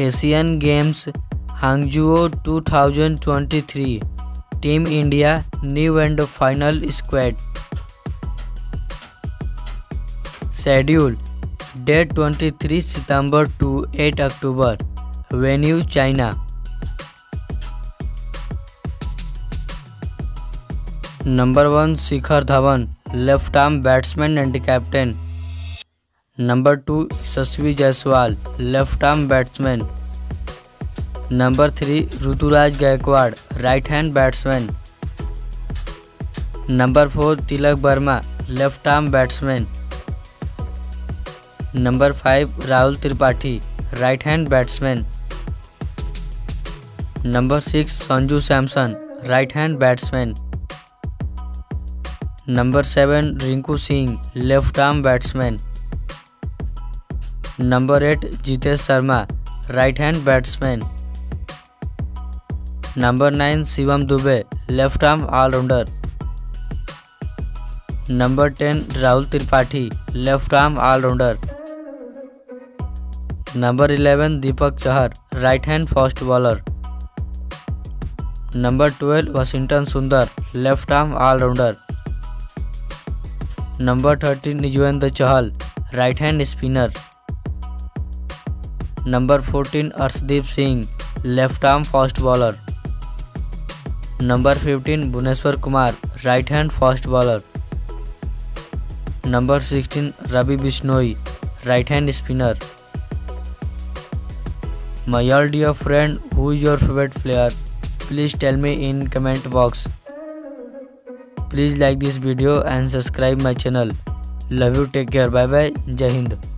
Asian Games Hangzhou 2023 team India new and final squad. Schedule date 23 September to 8 October, venue China. Number 1 Shikhar Dhawan, left arm batsman and captain. Number 2 Yashasvi Jaiswal, left arm batsman. Number 3 Ruturaj Gaikwad, right hand batsman. Number 4 Tilak Varma, left arm batsman. Number 5 Rahul Tripathi, right hand batsman. Number 6 Sanju Samson, right hand batsman. Number 7 Rinku Singh, left arm batsman. Number 8 Jitesh Sharma, right hand batsman. Number 9 Shivam Dube, left arm allrounder. Number 10 Rahul Tripathi, left arm allrounder. Number 11 Deepak Chahar, right hand fast bowler. Number 12 Washington Sundar, left arm allrounder. Number 13 Yuzvendra Chahal, right hand spinner. Number 14 Arshdeep Singh, left arm fast bowler. Number 15 Bhuvneshwar Kumar, right hand fast bowler. Number 16 Ravi Bishnoi, right hand spinner. My all dear friend, who is your favorite player? Please tell me in comment box. Please like this video and subscribe my channel. Love you, take care, bye bye, Jai Hind.